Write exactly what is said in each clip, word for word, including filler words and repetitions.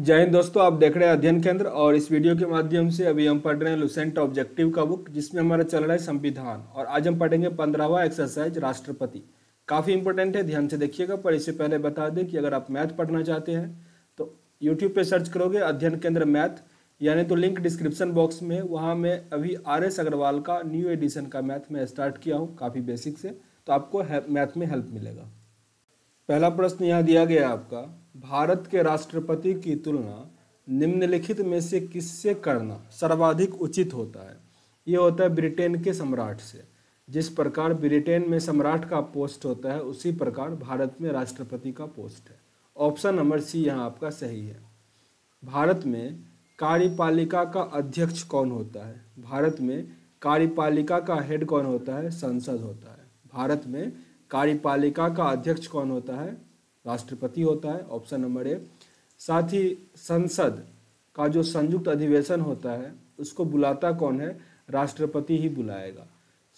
जय हिंद दोस्तों, आप देख रहे हैं अध्ययन केंद्र और इस वीडियो के माध्यम से अभी हम पढ़ रहे हैं लुसेंट ऑब्जेक्टिव का बुक, जिसमें हमारा चल रहा है संविधान। और आज हम पढ़ेंगे पंद्रहवा एक्सरसाइज राष्ट्रपति। काफ़ी इंपॉर्टेंट है, ध्यान से देखिएगा। पर इससे पहले बता दें कि अगर आप मैथ पढ़ना चाहते हैं तो यूट्यूब पर सर्च करोगे अध्ययन केंद्र मैथ, यानी तो लिंक डिस्क्रिप्शन बॉक्स में। वहाँ मैं अभी आर एस अग्रवाल का न्यू एडिशन का मैथ मैं स्टार्ट किया हूँ, काफ़ी बेसिक से, तो आपको मैथ में हेल्प मिलेगा। पहला प्रश्न यहाँ दिया गया आपका, भारत के राष्ट्रपति की तुलना निम्नलिखित में से किससे करना सर्वाधिक उचित होता है? ये होता है ब्रिटेन के सम्राट से। जिस प्रकार ब्रिटेन में सम्राट का पोस्ट होता है, उसी प्रकार भारत में राष्ट्रपति का पोस्ट है। ऑप्शन नंबर सी यहाँ आपका सही है। भारत में कार्यपालिका का अध्यक्ष कौन होता है? भारत में कार्यपालिका का हेड कौन होता है? संसद होता है। भारत में कार्यपालिका का अध्यक्ष कौन होता है? राष्ट्रपति होता है, ऑप्शन नंबर ए। साथ ही संसद का जो संयुक्त अधिवेशन होता है, उसको बुलाता कौन है? राष्ट्रपति ही बुलाएगा।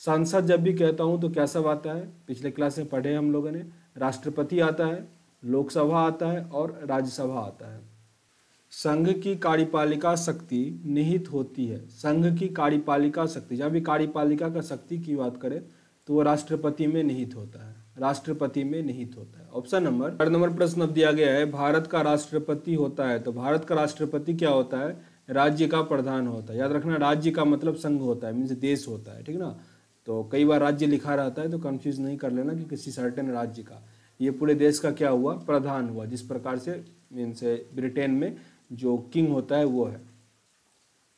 संसद जब भी कहता हूँ तो क्या सब आता है? पिछले क्लास में पढ़े हम लोगों ने, राष्ट्रपति आता है, लोकसभा आता है और राज्यसभा आता है। संघ की कार्यपालिका शक्ति निहित होती है। संघ की कार्यपालिका शक्ति, जब भी कार्यपालिका का शक्ति की बात करें तो वो राष्ट्रपति में निहित होता है, राष्ट्रपति में निहित होता है, ऑप्शन नंबर चार। नंबर प्रश्न अब दिया गया है, भारत का राष्ट्रपति होता है, तो भारत का राष्ट्रपति क्या होता है? राज्य का प्रधान होता है। याद रखना, राज्य का मतलब संघ होता है, मीन्स देश होता है, ठीक ना। तो कई बार राज्य लिखा रहता है तो कंफ्यूज नहीं कर लेना कि किसी सर्टेन राज्य का, ये पूरे देश का क्या हुआ? प्रधान हुआ। जिस प्रकार से मीन्स ब्रिटेन में जो किंग होता है वो है।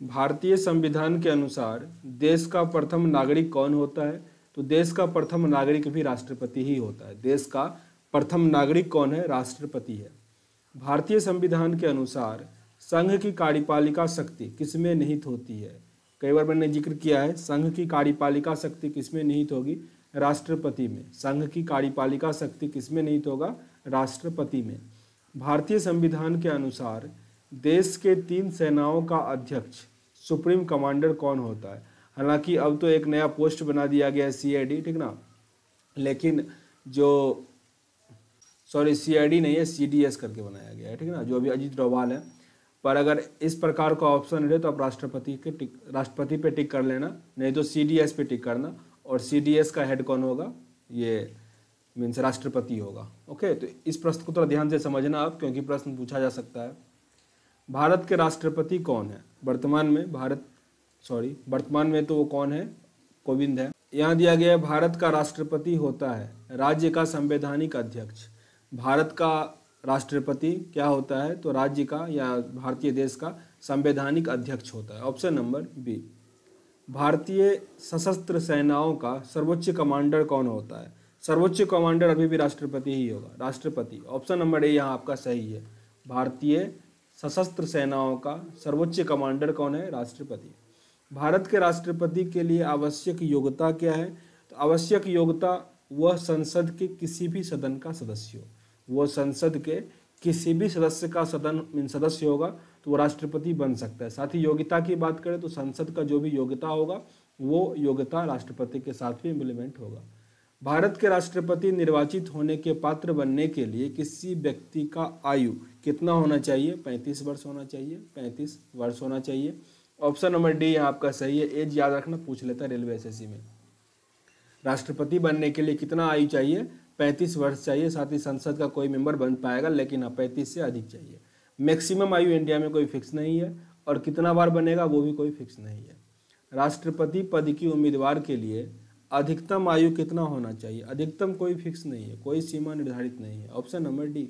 भारतीय संविधान के अनुसार देश का प्रथम नागरिक कौन होता है? तो देश का प्रथम नागरिक भी राष्ट्रपति ही होता है। देश का प्रथम नागरिक कौन है? राष्ट्रपति है। भारतीय संविधान के अनुसार संघ की कार्यपालिका शक्ति किसमें निहित होती है? कई बार मैंने जिक्र किया है, संघ की कार्यपालिका शक्ति किसमें निहित होगी? राष्ट्रपति में। संघ की कार्यपालिका शक्ति किसमें निहित होगा? राष्ट्रपति में। भारतीय संविधान के अनुसार देश के तीन सेनाओं का अध्यक्ष सुप्रीम कमांडर कौन होता है? हालांकि अब तो एक नया पोस्ट बना दिया गया है सी आई डी, ठीक ना, लेकिन जो सॉरी सी आई डी नहीं है, सी डी एस करके बनाया गया है, ठीक ना, जो अभी अजीत डोवाल है। पर अगर इस प्रकार का ऑप्शन रहे तो आप राष्ट्रपति के टिक राष्ट्रपति पे टिक कर लेना, नहीं तो सी डी एस पे टिक करना। और सी डी एस का हेड कौन होगा? ये मीन्स राष्ट्रपति होगा। ओके, तो इस प्रश्न को थोड़ा ध्यान से समझना आप, क्योंकि प्रश्न पूछा जा सकता है। भारत के राष्ट्रपति कौन है वर्तमान में? भारत सॉरी वर्तमान में तो वो कौन है? कोविंद है। यहाँ दिया गया है, भारत का राष्ट्रपति होता है राज्य का संवैधानिक अध्यक्ष। भारत का राष्ट्रपति क्या होता है? तो राज्य का या भारतीय देश का संवैधानिक अध्यक्ष होता है, ऑप्शन नंबर बी। भारतीय सशस्त्र सेनाओं का सर्वोच्च कमांडर कौन होता है? सर्वोच्च कमांडर अभी भी राष्ट्रपति ही होगा, राष्ट्रपति, ऑप्शन नंबर ए यहाँ आपका सही है। भारतीय सशस्त्र सेनाओं का सर्वोच्च कमांडर कौन है? राष्ट्रपति। भारत के राष्ट्रपति के लिए आवश्यक योग्यता क्या है? तो आवश्यक योग्यता, वह संसद के किसी भी सदन का सदस्य हो। वह संसद के किसी भी सदस्य का सदन सदस्य होगा तो वो राष्ट्रपति बन सकता है। साथ ही योग्यता की बात करें तो संसद का जो भी योग्यता होगा वो योग्यता राष्ट्रपति के साथ भी इम्प्लीमेंट होगा। भारत के राष्ट्रपति निर्वाचित होने के पात्र बनने के लिए किसी व्यक्ति का आयु कितना होना चाहिए? पैंतीस वर्ष होना चाहिए, पैंतीस वर्ष होना चाहिए, ऑप्शन नंबर डी यहाँ आपका सही है। एज याद रखना, पूछ लेता है रेलवे एस एस सी में। राष्ट्रपति बनने के लिए कितना आयु चाहिए? पैंतीस वर्ष चाहिए। साथ ही संसद का कोई मेंबर बन पाएगा, लेकिन हाँ पैंतीस से अधिक चाहिए। मैक्सिमम आयु इंडिया में कोई फिक्स नहीं है और कितना बार बनेगा वो भी कोई फिक्स नहीं है। राष्ट्रपति पद की उम्मीदवार के लिए अधिकतम आयु कितना होना चाहिए? अधिकतम कोई फिक्स नहीं है, कोई सीमा निर्धारित नहीं है, ऑप्शन नंबर डी।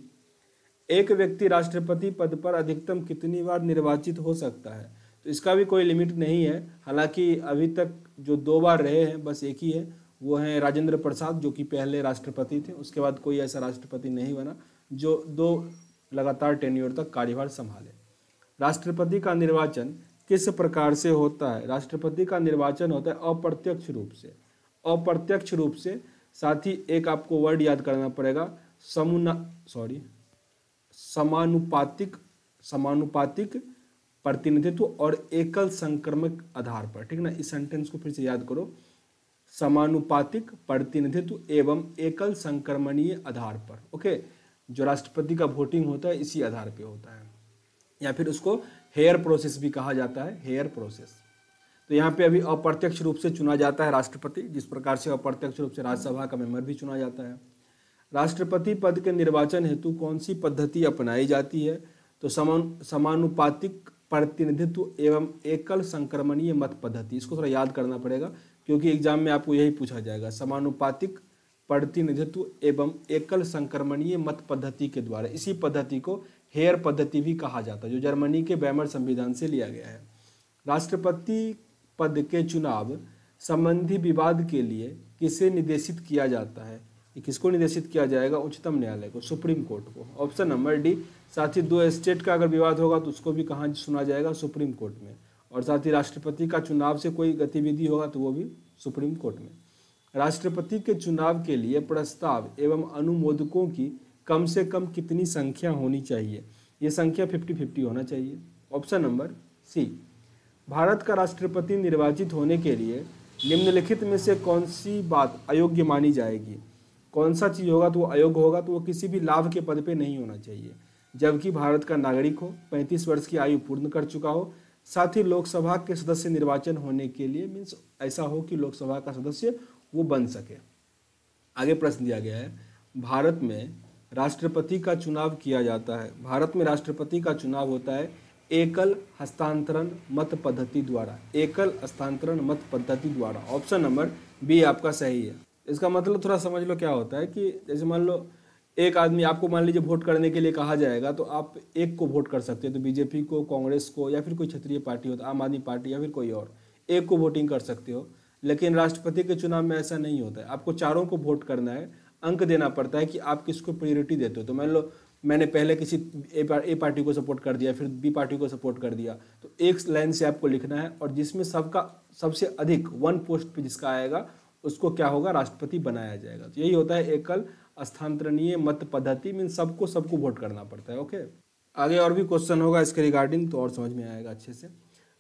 एक व्यक्ति राष्ट्रपति पद पर अधिकतम कितनी बार निर्वाचित हो सकता है? तो इसका भी कोई लिमिट नहीं है। हालांकि अभी तक जो दो बार रहे हैं, बस एक ही है, वो हैं राजेंद्र प्रसाद, जो कि पहले राष्ट्रपति थे। उसके बाद कोई ऐसा राष्ट्रपति नहीं बना जो दो लगातार टेन्योर तक कार्यभार संभाले। राष्ट्रपति का निर्वाचन किस प्रकार से होता है? राष्ट्रपति का निर्वाचन होता है अप्रत्यक्ष रूप से, अप्रत्यक्ष रूप से। साथ ही एक आपको वर्ड याद करना पड़ेगा, समुना सॉरी समानुपातिक समानुपातिक प्रतिनिधित्व और एकल संक्रमक आधार पर, ठीक ना। इस सेंटेंस को फिर से याद करो, समानुपातिक प्रतिनिधित्व एवं एकल संक्रमणीय आधार पर। ओके, जो राष्ट्रपति का वोटिंग होता है इसी आधार पे होता है। या फिर उसको हेयर प्रोसेस भी कहा जाता है, हेयर प्रोसेस। तो यहाँ पे अभी अप्रत्यक्ष रूप से चुना जाता है राष्ट्रपति, जिस प्रकार से अप्रत्यक्ष रूप से राज्यसभा का मेंबर भी चुना जाता है। राष्ट्रपति पद के निर्वाचन हेतु कौन सी पद्धति अपनाई जाती है? तो समान समानुपातिक प्रतिनिधित्व एवं एकल संक्रमणीय मत पद्धति। इसको थोड़ा याद करना पड़ेगा क्योंकि एग्जाम में आपको यही पूछा जाएगा, समानुपातिक प्रतिनिधित्व एवं एकल संक्रमणीय मत पद्धति के द्वारा। इसी पद्धति को हेयर पद्धति भी कहा जाता है, जो जर्मनी के बैमर संविधान से लिया गया है। राष्ट्रपति पद के चुनाव संबंधी विवाद के लिए किसे निर्देशित किया जाता है? किसको निर्देशित किया जाएगा? उच्चतम न्यायालय को, सुप्रीम कोर्ट को, ऑप्शन नंबर डी। साथ ही दो स्टेट का अगर विवाद होगा तो उसको भी कहाँ सुना जाएगा? सुप्रीम कोर्ट में। और साथ ही राष्ट्रपति का चुनाव से कोई गतिविधि होगा तो वो भी सुप्रीम कोर्ट में। राष्ट्रपति के चुनाव के लिए प्रस्ताव एवं अनुमोदकों की कम से कम कितनी संख्या होनी चाहिए? ये संख्या फिफ्टी फिफ्टी होना चाहिए, ऑप्शन नंबर सी। भारत का राष्ट्रपति निर्वाचित होने के लिए निम्नलिखित में से कौन सी बात अयोग्य मानी जाएगी? कौन सा चीज़ होगा तो वो अयोग्य होगा, तो वो किसी भी लाभ के पद पे नहीं होना चाहिए, जबकि भारत का नागरिक हो, पैंतीस वर्ष की आयु पूर्ण कर चुका हो, साथ ही लोकसभा के सदस्य निर्वाचन होने के लिए, मीन्स ऐसा हो कि लोकसभा का सदस्य वो बन सके। आगे प्रश्न दिया गया है, भारत में राष्ट्रपति का चुनाव किया जाता है, भारत में राष्ट्रपति का चुनाव होता है एकल हस्तांतरण मत पद्धति द्वारा, एकल हस्तांतरण मत पद्धति द्वारा, ऑप्शन नंबर बी आपका सही है। इसका मतलब थोड़ा समझ लो क्या होता है कि जैसे मान लो एक आदमी आपको मान लीजिए वोट करने के लिए कहा जाएगा तो आप एक को वोट कर सकते हो, तो बीजेपी को, कांग्रेस को, या फिर कोई क्षेत्रीय पार्टी हो तो आम आदमी पार्टी या फिर कोई और, एक को वोटिंग कर सकते हो। लेकिन राष्ट्रपति के चुनाव में ऐसा नहीं होता है, आपको चारों को वोट करना है, अंक देना पड़ता है कि आप किसको प्रायोरिटी देते हो। तो मान लो मैंने पहले किसी ए पार्टी को सपोर्ट कर दिया, फिर बी पार्टी को सपोर्ट कर दिया, तो एक लाइन से आपको लिखना है और जिसमें सबका सबसे अधिक वन पोस्ट पर जिसका आएगा उसको क्या होगा? राष्ट्रपति बनाया जाएगा। तो यही होता है एकल स्थानांतरणीय मत पद्धति, मीन सबको सबको वोट करना पड़ता है। ओके, आगे और भी क्वेश्चन होगा इसके रिगार्डिंग तो और समझ में आएगा अच्छे से।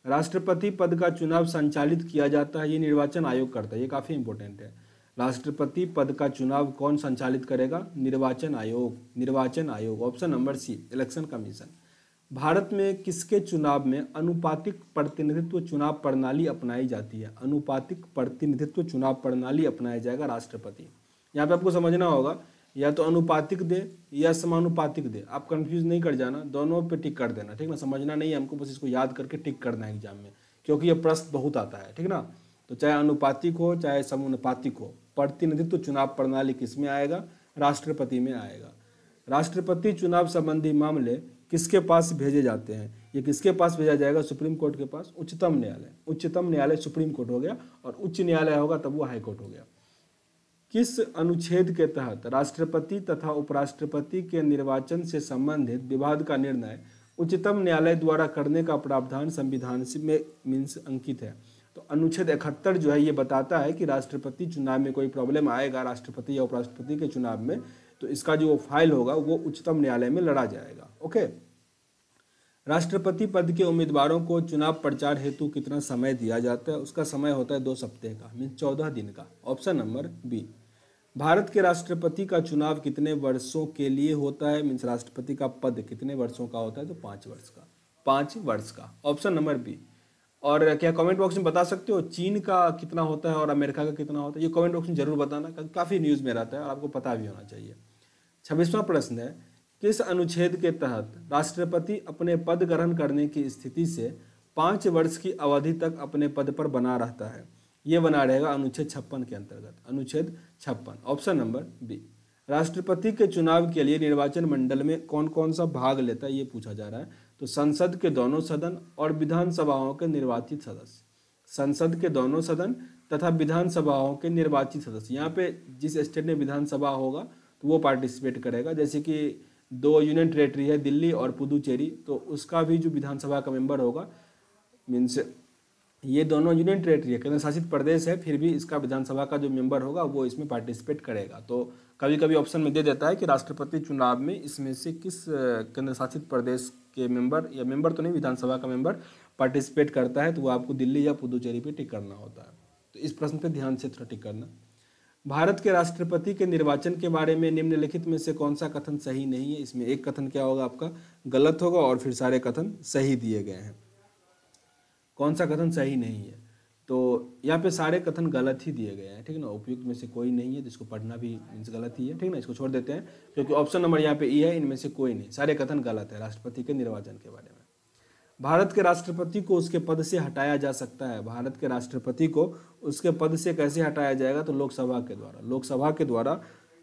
राष्ट्रपति पद का चुनाव संचालित किया जाता है, ये निर्वाचन आयोग करता है, ये काफ़ी इंपॉर्टेंट है। राष्ट्रपति पद का चुनाव कौन संचालित करेगा? निर्वाचन आयोग, निर्वाचन आयोग, option number C, election commission. Bharat में किसके चुनाव में अनुपातिक प्रतिनिधित्व चुनाव प्रणाली अपनाई जाती है? अनुपातिक प्रतिनिधित्व चुनाव प्रणाली अपनाया जाएगा राष्ट्रपति। यहाँ पे आपको समझना होगा, या तो अनुपातिक दे या समानुपातिक दे, आप कंफ्यूज नहीं कर जाना, दोनों पे टिक कर देना, ठीक ना। समझना नहीं है हमको, बस इसको याद करके टिक करना है एग्जाम में, क्योंकि ये प्रश्न बहुत आता है, ठीक ना। तो चाहे अनुपातिक हो चाहे समानुपातिक हो, प्रतिनिधित्व चुनाव प्रणाली किस में आएगा? राष्ट्रपति में आएगा। राष्ट्रपति चुनाव संबंधी मामले किसके पास भेजे जाते हैं? ये किसके पास भेजा जाएगा? सुप्रीम कोर्ट के पास, उच्चतम न्यायालय, उच्चतम न्यायालय सुप्रीम कोर्ट हो गया, और उच्च न्यायालय होगा तब वो हाई कोर्ट हो गया। किस अनुच्छेद के तहत राष्ट्रपति तथा उपराष्ट्रपति के निर्वाचन से संबंधित विवाद का निर्णय उच्चतम न्यायालय द्वारा करने का प्रावधान संविधान में मीन्स अंकित है? तो अनुच्छेद इकहत्तर जो है ये बताता है कि राष्ट्रपति चुनाव में कोई प्रॉब्लम आएगा राष्ट्रपति या उपराष्ट्रपति के चुनाव में, तो इसका जो फाइल होगा वो उच्चतम न्यायालय में लड़ा जाएगा। ओके, राष्ट्रपति पद के उम्मीदवारों को चुनाव प्रचार हेतु कितना समय दिया जाता है? उसका समय होता है दो सप्ताह का, मीन चौदह दिन का, ऑप्शन नंबर बी। भारत के राष्ट्रपति का चुनाव कितने वर्षों के लिए होता है? मीन्स राष्ट्रपति का पद कितने वर्षों का होता है? तो पाँच वर्ष का, पाँच वर्ष का, ऑप्शन नंबर बी। और क्या कमेंट बॉक्स में बता सकते हो चीन का कितना होता है और अमेरिका का कितना होता है? ये कमेंट बॉक्स में जरूर बताना, काफ़ी न्यूज़ में रहता है और आपको पता भी होना चाहिए। छब्बीसवां प्रश्न है, किस अनुच्छेद के तहत राष्ट्रपति अपने पद ग्रहण करने की स्थिति से पाँच वर्ष की अवधि तक अपने पद पर बना रहता है? ये बना रहेगा अनुच्छेद छप्पन के अंतर्गत, अनुच्छेद छप्पन, ऑप्शन नंबर बी। राष्ट्रपति के चुनाव के लिए निर्वाचन मंडल में कौन कौन सा भाग लेता है ये पूछा जा रहा है। तो संसद के दोनों सदन और विधानसभाओं के निर्वाचित सदस्य, संसद के दोनों सदन तथा विधानसभाओं के निर्वाचित सदस्य। यहाँ पे जिस स्टेट में विधानसभा होगा तो वो पार्टिसिपेट करेगा, जैसे कि दो यूनियन टेरेटरी है दिल्ली और पुदुचेरी, तो उसका भी जो विधानसभा का मेंबर होगा, मीन्स ये दोनों यूनियन टेरेटरी है, केंद्र शासित प्रदेश है, फिर भी इसका विधानसभा का जो मेंबर होगा वो इसमें पार्टिसिपेट करेगा। तो कभी कभी ऑप्शन में दे देता है कि राष्ट्रपति चुनाव में इसमें से किस केंद्र शासित प्रदेश के मेंबर या मेंबर तो नहीं विधानसभा का मेंबर पार्टिसिपेट करता है, तो वो आपको दिल्ली या पुदुचेरी पर टिक करना होता है। तो इस प्रश्न पर ध्यान से थोड़ा टिक करना। भारत के राष्ट्रपति के निर्वाचन के बारे में निम्नलिखित में से कौन सा कथन सही नहीं है। इसमें एक कथन क्या होगा आपका गलत होगा और फिर सारे कथन सही दिए गए हैं। कौन सा कथन सही नहीं है तो यहाँ पे सारे कथन गलत ही दिए गए हैं, ठीक है ना। उपयुक्त में से कोई नहीं है, जिसको पढ़ना भी मीन्स गलत ही है, ठीक ना। इसको छोड़ देते हैं क्योंकि ऑप्शन नंबर यहाँ पे ई है, इनमें से कोई नहीं, सारे कथन गलत है। राष्ट्रपति के निर्वाचन के बारे में, भारत के राष्ट्रपति को उसके पद से हटाया जा सकता है। भारत के राष्ट्रपति को उसके पद से कैसे हटाया जाएगा तो लोकसभा के द्वारा, लोकसभा के द्वारा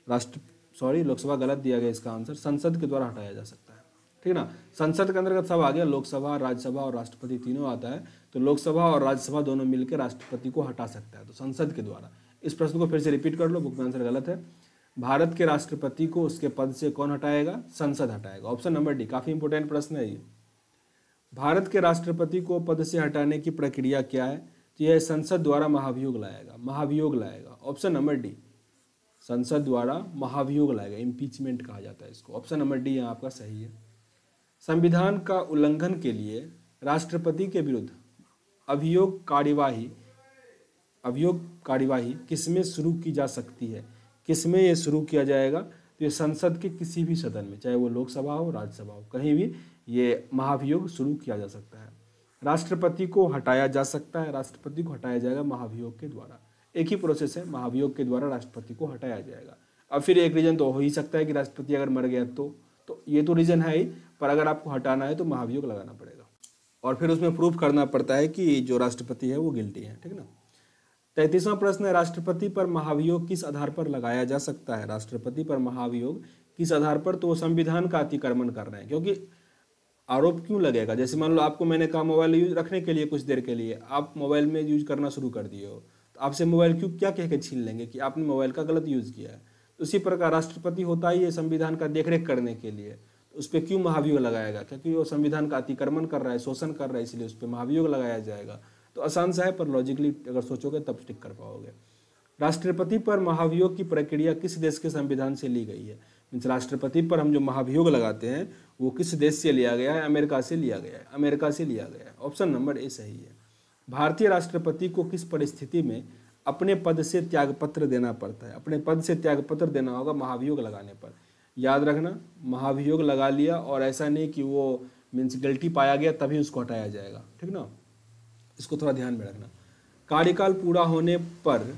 राष्ट्र सॉरी लोकसभा गलत दिया गया इसका आंसर, संसद के द्वारा हटाया जा सकता है, ठीक ना। संसद के अंतर्गत सब आ गया, लोकसभा, राज्यसभा और राष्ट्रपति तीनों आता है, तो लोकसभा और राज्यसभा दोनों मिलकर राष्ट्रपति को हटा सकता है, तो संसद के द्वारा। इस प्रश्न को फिर से रिपीट कर लो, बुक में आंसर गलत है। भारत के राष्ट्रपति को उसके पद से कौन हटाएगा, संसद हटाएगा, ऑप्शन नंबर डी। काफी इंपोर्टेंट प्रश्न है ये। भारत के राष्ट्रपति को पद से हटाने की प्रक्रिया क्या है तो यह संसद द्वारा महाभियोग लाएगा, महाभियोग लाएगा, ऑप्शन नंबर डी। संसद द्वारा महाभियोग लाएगा, इम्पीचमेंट कहा जाता है इसको, ऑप्शन नंबर डी यहाँ आपका सही है। संविधान का उल्लंघन के लिए राष्ट्रपति के विरुद्ध अभियोग कार्यवाही, अभियोग कार्यवाही किसमें शुरू की जा सकती है, किसमें यह शुरू किया जाएगा तो ये संसद के किसी भी सदन में, चाहे वो लोकसभा हो, राज्यसभा हो, कहीं भी ये महाभियोग शुरू किया जा सकता है। राष्ट्रपति को हटाया जा सकता है, राष्ट्रपति को हटाया जाएगा महाभियोग के द्वारा, एक ही प्रोसेस है, महाभियोग के द्वारा राष्ट्रपति को हटाया जाएगा। अब फिर एक रीजन तो हो ही सकता है कि राष्ट्रपति अगर मर गया तो तो ये तो रीजन है ही, पर अगर आपको हटाना है तो महाभियोग लगाना पड़ेगा और फिर उसमें प्रूफ करना पड़ता है कि जो राष्ट्रपति है वो गिल्टी है, ठीक ना। तैंतीसवां प्रश्न है, राष्ट्रपति पर महाभियोग किस आधार पर लगाया जा सकता है। राष्ट्रपति पर महाभियोग किस आधार पर, तो संविधान का अतिक्रमण कर रहे हैं, क्योंकि आरोप क्यों लगेगा। जैसे मान लो आपको मैंने कहा मोबाइल यूज रखने के लिए कुछ देर के लिए, आप मोबाइल में यूज करना शुरू कर दिए हो तो आपसे मोबाइल क्यों क्या कह के छीन लेंगे कि आपने मोबाइल का गलत यूज़ किया है। उसी प्रकार राष्ट्रपति होता ही है संविधान का देखरेख करने के लिए, तो उस पर क्यों महाभियोग लगाएगा, क्योंकि वो संविधान का अतिक्रमण कर रहा है, शोषण कर रहा है, इसलिए उस पर महाभियोग लगाया जाएगा। तो आसान सा है पर लॉजिकली अगर सोचोगे तब टिक कर पाओगे। राष्ट्रपति पर महाभियोग की प्रक्रिया किस देश के संविधान से ली गई है, मीन्स राष्ट्रपति पर हम जो महाभियोग लगाते हैं वो किस देश से लिया गया है, अमेरिका से लिया गया है, अमेरिका से लिया गया है, ऑप्शन नंबर ए सही है। भारतीय राष्ट्रपति को किस परिस्थिति में अपने पद से त्यागपत्र देना पड़ता है, अपने पद से त्यागपत्र देना होगा महाभियोग लगाने पर। याद रखना, महाभियोग लगा लिया और ऐसा नहीं कि वो मीन्स गिल्टी पाया गया तभी उसको हटाया जाएगा, ठीक ना, इसको थोड़ा ध्यान में रखना। कार्यकाल पूरा होने पर,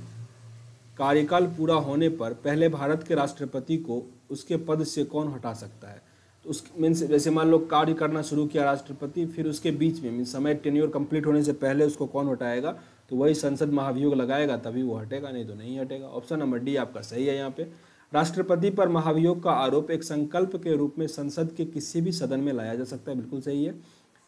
कार्यकाल पूरा होने पर पहले भारत के राष्ट्रपति को उसके पद से कौन हटा सकता है, तो उस मीन्स जैसे मान लो कार्य करना शुरू किया राष्ट्रपति, फिर उसके बीच में मीन्स समय टेन्योर कंप्लीट होने से पहले उसको कौन हटाएगा तो वही संसद महाभियोग लगाएगा, तभी वो हटेगा, नहीं तो नहीं हटेगा। ऑप्शन नंबर डी आपका सही है। यहाँ पे राष्ट्रपति पर महाभियोग का आरोप एक संकल्प के रूप में संसद के किसी भी सदन में लाया जा सकता है, बिल्कुल सही है।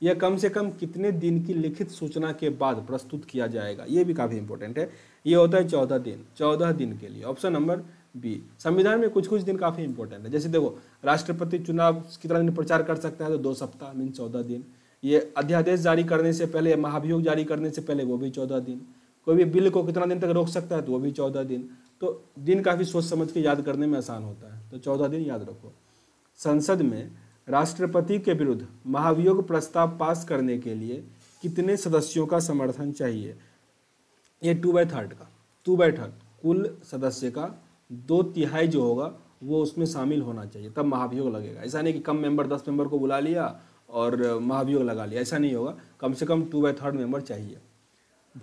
यह कम से कम कितने दिन की लिखित सूचना के बाद प्रस्तुत किया जाएगा, ये भी काफ़ी इंपॉर्टेंट है। ये होता है चौदह दिन, चौदह दिन के लिए, ऑप्शन नंबर बी। संविधान में कुछ कुछ दिन काफ़ी इंपॉर्टेंट है, जैसे देखो राष्ट्रपति चुनाव कितना दिन प्रचार कर सकता है तो दो सप्ताह मीन चौदह दिन। ये अध्यादेश जारी करने से पहले, महाभियोग जारी करने से पहले वो भी चौदह दिन। कोई भी बिल को कितना दिन तक रोक सकता है तो वो भी चौदह दिन। तो दिन काफ़ी सोच समझ के याद करने में आसान होता है, तो चौदह दिन याद रखो। संसद में राष्ट्रपति के विरुद्ध महाभियोग प्रस्ताव पास करने के लिए कितने सदस्यों का समर्थन चाहिए, ये टू बाई थर्ड का, टू बाई थर्ड कुल सदस्य का दो तिहाई जो होगा वो उसमें शामिल होना चाहिए, तब महाभियोग लगेगा। ऐसा नहीं कि कम मेंबर दस मेंबर को बुला लिया और महाभियोग लगा लिया, ऐसा नहीं होगा, कम से कम टू बाई थर्ड मेंबर चाहिए।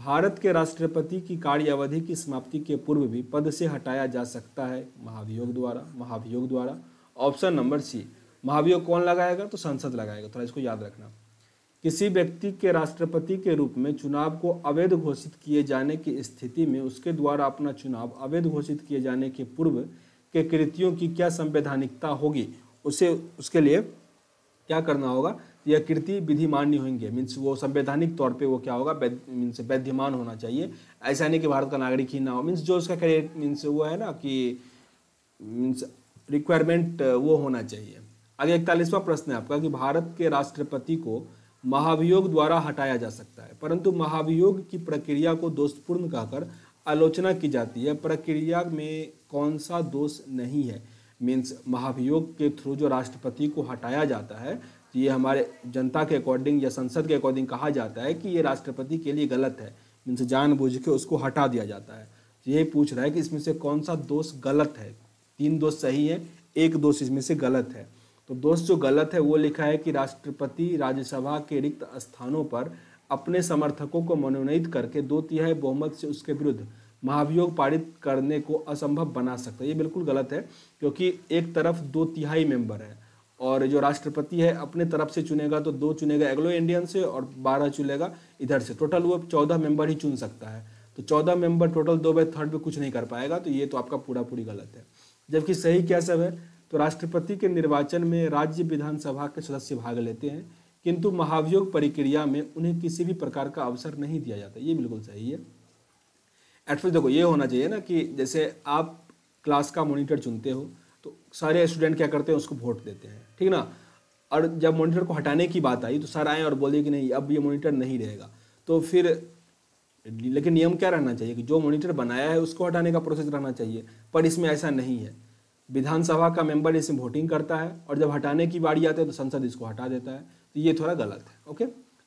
भारत के राष्ट्रपति की कार्यावधि की समाप्ति के पूर्व भी पद से हटाया जा सकता है महाभियोग द्वारा, महाभियोग द्वारा, ऑप्शन नंबर सी। महाभियोग कौन लगाएगा तो संसद लगाएगा, थोड़ा इसको याद रखना। किसी व्यक्ति के राष्ट्रपति के रूप में चुनाव को अवैध घोषित किए जाने की स्थिति में उसके द्वारा अपना चुनाव अवैध घोषित किए जाने के पूर्व के कृत्यों की क्या संवैधानिकता होगी, उसे उसके लिए क्या करना होगा, यह कृति विधिमान्य होंगे, मीन्स वो संवैधानिक तौर पे वो क्या होगा, मीन्स वैधमान होना चाहिए। ऐसा नहीं कि भारत का नागरिक ही ना हो, मीन्स जो उसका करियर मीन्स वो है ना कि मीन्स रिक्वायरमेंट वो होना चाहिए। आगे इकतालीसवां प्रश्न है आपका कि भारत के राष्ट्रपति को महाभियोग द्वारा हटाया जा सकता है, परंतु महाभियोग की प्रक्रिया को दोषपूर्ण कहकर आलोचना की जाती है, प्रक्रिया में कौन सा दोष नहीं है। मीन्स महाभियोग के थ्रू जो राष्ट्रपति को हटाया जाता है, ये हमारे जनता के अकॉर्डिंग या संसद के अकॉर्डिंग कहा जाता है कि ये राष्ट्रपति के लिए गलत है, मीन्स जानबूझ के उसको हटा दिया जाता है। ये पूछ रहा है कि इसमें से कौन सा दोष गलत है। तीन दोष सही है, एक दोष इसमें से गलत है। तो दोष जो गलत है वो लिखा है कि राष्ट्रपति राज्यसभा के रिक्त स्थानों पर अपने समर्थकों को मनोनीत करके दो तिहाई बहुमत से उसके विरुद्ध महाभियोग पारित करने को असंभव बना सकता है। ये बिल्कुल गलत है, क्योंकि एक तरफ दो तिहाई मेंबर है और जो राष्ट्रपति है अपने तरफ से चुनेगा तो दो चुनेगा एंग्लो इंडियन से और बारह चुनेगा इधर से, टोटल वो चौदह मेंबर ही चुन सकता है। तो चौदह मेंबर टोटल दो बाई थर्ड में कुछ नहीं कर पाएगा। तो ये तो आपका पूरा पूरी गलत है। जबकि सही क्या सब है तो राष्ट्रपति के निर्वाचन में राज्य विधानसभा के सदस्य भाग लेते हैं, किंतु महाभियोग प्रक्रिया में उन्हें किसी भी प्रकार का अवसर नहीं दिया जाता। ये बिल्कुल सही है। एटलीस्ट देखो ये होना चाहिए ना कि जैसे आप क्लास का मॉनिटर चुनते हो तो सारे स्टूडेंट क्या करते हैं, उसको वोट देते हैं, ठीक ना। और जब मॉनिटर को हटाने की बात आई तो सर आए और बोले कि नहीं अब ये मॉनिटर नहीं रहेगा। तो फिर लेकिन नियम क्या रहना चाहिए कि जो मॉनिटर बनाया है उसको हटाने का प्रोसेस रहना चाहिए, पर इसमें ऐसा नहीं है। विधानसभा का मेंबर इसमें वोटिंग करता है और जब हटाने की बारी आती है तो संसद इसको हटा देता है। तो ये थोड़ा गलत है। ओके,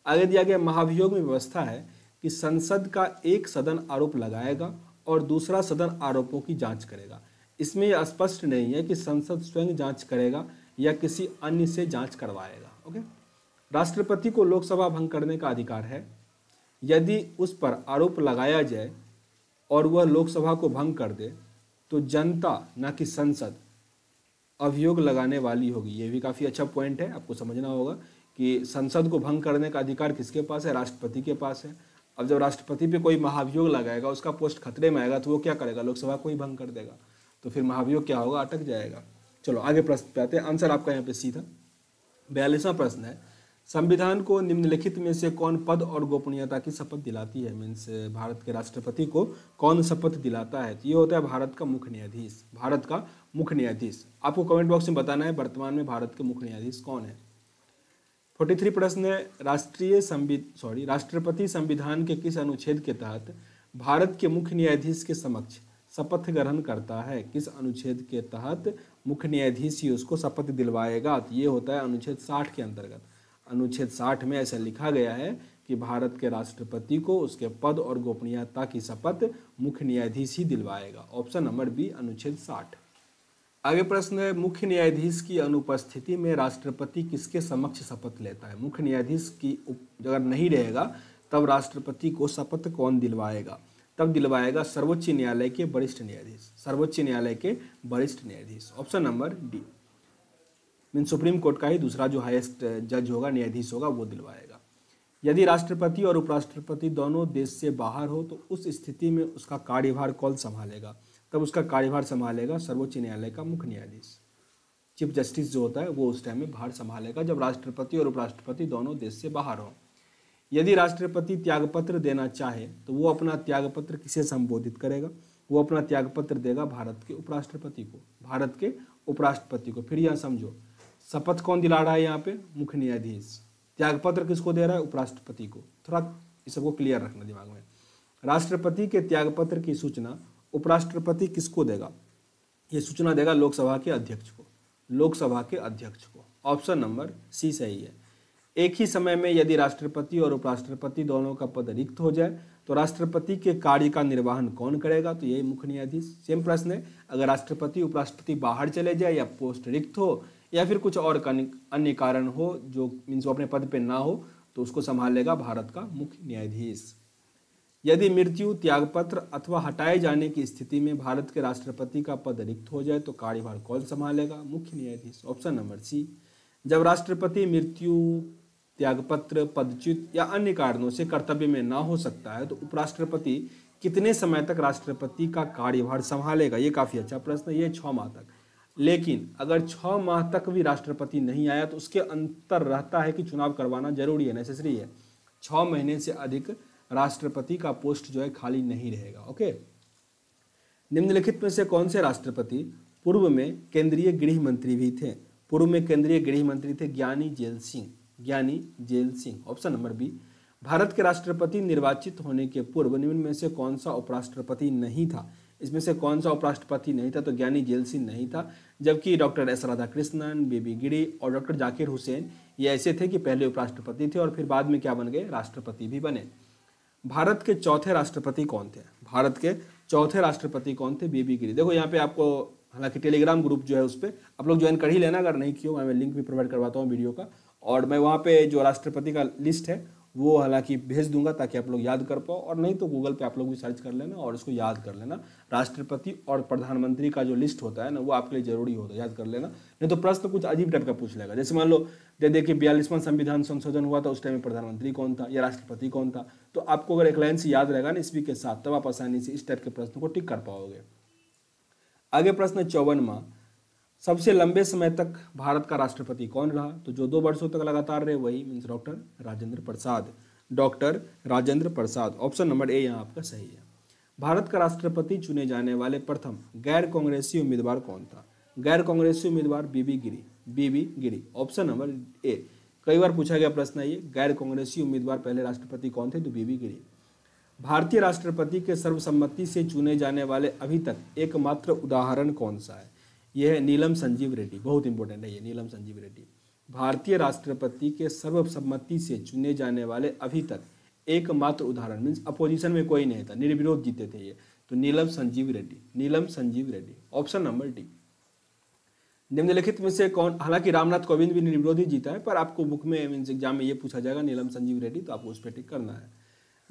आगे दिया गया महाभियोग में व्यवस्था है कि संसद का एक सदन आरोप लगाएगा और दूसरा सदन आरोपों की जाँच करेगा। इसमें यह स्पष्ट नहीं है कि संसद स्वयं जांच करेगा या किसी अन्य से जांच करवाएगा। ओके, राष्ट्रपति को लोकसभा भंग करने का अधिकार है। यदि उस पर आरोप लगाया जाए और वह लोकसभा को भंग कर दे तो जनता ना कि संसद अभियोग लगाने वाली होगी। ये भी काफ़ी अच्छा पॉइंट है, आपको समझना होगा कि संसद को भंग करने का अधिकार किसके पास है, राष्ट्रपति के पास है। अब जब राष्ट्रपति पे कोई महाभियोग लगाएगा, उसका पोस्ट खतरे में आएगा, तो वो क्या करेगा, लोकसभा को ही भंग कर देगा। तो फिर महाभियोग क्या होगा, अटक जाएगा। चलो आगे प्रश्न पे आते हैं। आंसर आपका यहाँ पे सी था। बयालीसवां प्रश्न है, संविधान को निम्नलिखित में से कौन पद और गोपनीयता की शपथ दिलाती है। मीन्स भारत के राष्ट्रपति को कौन शपथ दिलाता है। तो ये होता है भारत का मुख्य न्यायाधीश। भारत का मुख्य न्यायाधीश, आपको कमेंट बॉक्स में बताना है वर्तमान में भारत के मुख्य न्यायाधीश कौन है। फोर्टी थ्री प्रश्न है, राष्ट्रीय सॉरी राष्ट्रपति संविधान के किस अनुच्छेद के तहत भारत के मुख्य न्यायाधीश के समक्ष शपथ ग्रहण करता है। किस अनुच्छेद के तहत मुख्य न्यायाधीश ही उसको शपथ दिलवाएगा। तो ये होता है अनुच्छेद साठ के अंतर्गत। अनुच्छेद साठ में ऐसा लिखा गया है कि भारत के राष्ट्रपति को उसके पद और गोपनीयता की शपथ मुख्य न्यायाधीश ही दिलवाएगा। ऑप्शन नंबर बी, अनुच्छेद साठ। आगे प्रश्न है, मुख्य न्यायाधीश की अनुपस्थिति में राष्ट्रपति किसके समक्ष शपथ लेता है। मुख्य न्यायाधीश की अगर नहीं रहेगा तब राष्ट्रपति को शपथ कौन दिलवाएगा। तब दिलवाएगा सर्वोच्च न्यायालय के वरिष्ठ न्यायाधीश। सर्वोच्च न्यायालय के वरिष्ठ न्यायाधीश, option number D. Mean supreme court का ही दूसरा जो हाईएस्ट जज होगा, न्यायाधीश होगा, वो दिलवाएगा। यदि राष्ट्रपति और उपराष्ट्रपति दोनों देश से बाहर हो तो उस स्थिति में उसका कार्यभार कौन संभालेगा। तब उसका कार्यभार संभालेगा सर्वोच्च न्यायालय का मुख्य न्यायाधीश। चीफ जस्टिस जो होता है वो उस टाइम में भार संभालेगा जब राष्ट्रपति और उपराष्ट्रपति दोनों देश से बाहर हों। यदि राष्ट्रपति त्यागपत्र देना चाहे तो वो अपना त्यागपत्र किसे संबोधित करेगा। वो अपना त्यागपत्र देगा भारत के उपराष्ट्रपति को। भारत के उपराष्ट्रपति को। फिर यहाँ समझो, शपथ कौन दिला रहा है, यहाँ पे मुख्य न्यायाधीश। त्यागपत्र किसको दे रहा है, उपराष्ट्रपति को। थोड़ा इस सबको क्लियर रखना दिमाग में। राष्ट्रपति के त्यागपत्र की सूचना उपराष्ट्रपति किसको देगा। ये सूचना देगा लोकसभा के अध्यक्ष को। लोकसभा के अध्यक्ष को, ऑप्शन नंबर सी सही है। एक ही समय में यदि राष्ट्रपति और उपराष्ट्रपति दोनों का पद रिक्त हो जाए तो राष्ट्रपति के कार्य का निर्वहन कौन करेगा। तो यही मुख्य न्यायाधीश। सेम प्रश्न है, अगर राष्ट्रपति उपराष्ट्रपति बाहर चले जाए या पोस्ट रिक्त हो या फिर कुछ और अन्य कारण हो जो मीन्स वो अपने पद पे ना हो तो उसको संभालेगा भारत का मुख्य न्यायाधीश। यदि मृत्यु, त्यागपत्र अथवा हटाए जाने की स्थिति में भारत के राष्ट्रपति का पद रिक्त हो जाए तो कार्यभार कौन संभालेगा, मुख्य न्यायाधीश, ऑप्शन नंबर सी। जब राष्ट्रपति मृत्यु, त्यागपत्र, पदच्युत या अन्य कारणों से कर्तव्य में ना हो सकता है तो उपराष्ट्रपति कितने समय तक राष्ट्रपति का कार्यभार संभालेगा। ये काफ़ी अच्छा प्रश्न है। ये छः माह तक। लेकिन अगर छः माह तक भी राष्ट्रपति नहीं आया तो उसके अंतर रहता है कि चुनाव करवाना जरूरी है, नेसेसरी है। छः महीने से अधिक राष्ट्रपति का पोस्ट जो है खाली नहीं रहेगा। ओके, निम्नलिखित में से कौन से राष्ट्रपति पूर्व में केंद्रीय गृह मंत्री भी थे। पूर्व में केंद्रीय गृह मंत्री थे ज्ञानी Zail Singh. Giani Zail Singh, option number B. Bharat के राष्ट्रपति निर्वाचित होने के पूर्व निम्न में से कौन सा उपराष्ट्रपति नहीं था। इसमें से कौन सा उपराष्ट्रपति नहीं था, तो ज्ञानी जैल सिंह नहीं था। जबकि डॉक्टर एस राधा कृष्णन, बीबी गिरी और डॉक्टर जाकिर हुसैन ये ऐसे थे कि पहले उपराष्ट्रपति थे और फिर बाद में क्या बन गए, राष्ट्रपति भी बने। भारत के चौथे राष्ट्रपति कौन थे। भारत के चौथे राष्ट्रपति कौन थे? बीबी गिरी। देखो यहाँ पे आपको हालांकि टेलीग्राम ग्रुप जो है उस पर आप लोग ज्वाइन कर ही लेना, अगर नहीं किया मैं लिंक भी प्रोवाइड करवाता हूँ वीडियो का, और मैं वहाँ पे जो राष्ट्रपति का लिस्ट है वो हालांकि भेज दूंगा ताकि आप लोग याद कर पाओ, और नहीं तो गूगल पे आप लोग भी सर्च कर लेना और उसको याद कर लेना। राष्ट्रपति और प्रधानमंत्री का जो लिस्ट होता है ना वो आपके लिए जरूरी होता है, याद कर लेना, नहीं तो प्रश्न कुछ अजीब टाइप का पूछ लेगा। जैसे मान लो जब देखिए बयालीसवां संविधान संशोधन हुआ था उस टाइम में प्रधानमंत्री कौन था या राष्ट्रपति कौन था, तो आपको अगर एक लाइन से याद रहेगा ना इसी के साथ, तब आप आसानी से इस टाइप के प्रश्न को टिक कर पाओगे। आगे प्रश्न चौवनवा, सबसे लंबे समय तक भारत का राष्ट्रपति कौन रहा? तो जो दो वर्षों तक लगातार रहे वही means doctor Rajendra Prasad, doctor Rajendra Prasad, option number A यहाँ आपका सही है। भारत का राष्ट्रपति चुने जाने वाले प्रथम गैर कांग्रेसी उम्मीदवार कौन था? गैर कांग्रेसी उम्मीदवार बीबी गिरी, बीबी गिरी, ऑप्शन नंबर ए। कई बार पूछा गया प्रश्न ये, गैर कांग्रेसी उम्मीदवार पहले राष्ट्रपति कौन थे? तो बीबी गिरी। भारतीय राष्ट्रपति के सर्वसम्मति से चुने जाने वाले अभी तक एकमात्र उदाहरण कौन सा है? यह है नीलम संजीव रेड्डी, बहुत इंपॉर्टेंट है ये, नीलम संजीव रेड्डी। भारतीय राष्ट्रपति के सर्वसम्मति से चुने जाने वाले अभी तक एकमात्र उदाहरण, मीन्स अपोजिशन में कोई नहीं था, निर्विरोध जीते थे ये, तो Neelam Sanjiva Reddy, Neelam Sanjiva Reddy, option number D. निम्नलिखित में से कौन, हालांकि रामनाथ कोविंद भी निर्विरोध ही जीता है, पर आपको बुक में मीन्स एग्जाम में ये पूछा जाएगा नीलम संजीव रेड्डी, तो आपको उस पर टिक करना है।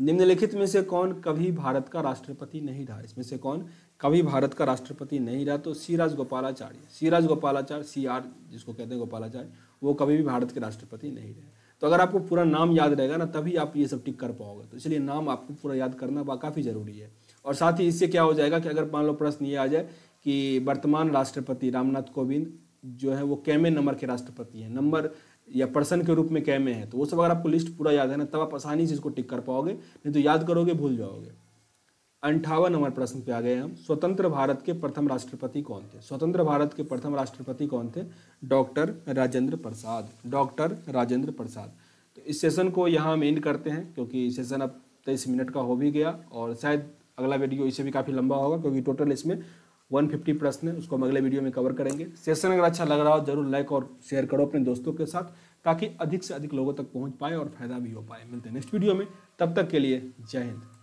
निम्नलिखित में से कौन कभी भारत का राष्ट्रपति नहीं रहा? इसमें से कौन कभी भारत का राष्ट्रपति नहीं रहा? तो C Rajagopalachari, C Rajagopalachari, C R जिसको कहते हैं गोपालाचारी, वो कभी भी भारत के राष्ट्रपति नहीं रहे। तो अगर आपको पूरा नाम याद रहेगा ना तभी आप ये सब टिक कर पाओगे, तो इसलिए नाम आपको पूरा याद करना काफ़ी जरूरी है। और साथ ही इससे क्या हो जाएगा कि अगर मान लो प्रश्न ये आ जाए कि वर्तमान राष्ट्रपति रामनाथ कोविंद जो है वो कैमे नंबर के राष्ट्रपति हैं, नंबर या पर्सन के रूप में कैमे हैं, तो वो सब अगर आपको लिस्ट पूरा याद है ना तब आप आसानी से इसको टिक कर पाओगे, नहीं तो याद करोगे भूल जाओगे। अंठावन नंबर प्रश्न पे आ गए हम, स्वतंत्र भारत के प्रथम राष्ट्रपति कौन थे? स्वतंत्र भारत के प्रथम राष्ट्रपति कौन थे? Doctor Rajendra Prasad, doctor Rajendra Prasad. तो इस सेशन को यहाँ हम एंड करते हैं क्योंकि सेशन अब तेईस मिनट का हो भी गया और शायद अगला वीडियो इससे भी काफ़ी लंबा होगा क्योंकि टोटल इसमें एक सौ पचास प्रश्न है, उसको हम अगले वीडियो में कवर करेंगे। सेशन अगर अच्छा लग रहा हो जरूर लाइक और शेयर करो अपने दोस्तों के साथ ताकि अधिक से अधिक लोगों तक पहुंच पाए और फायदा भी हो पाए। मिलते हैं नेक्स्ट वीडियो में, तब तक के लिए जय हिंद।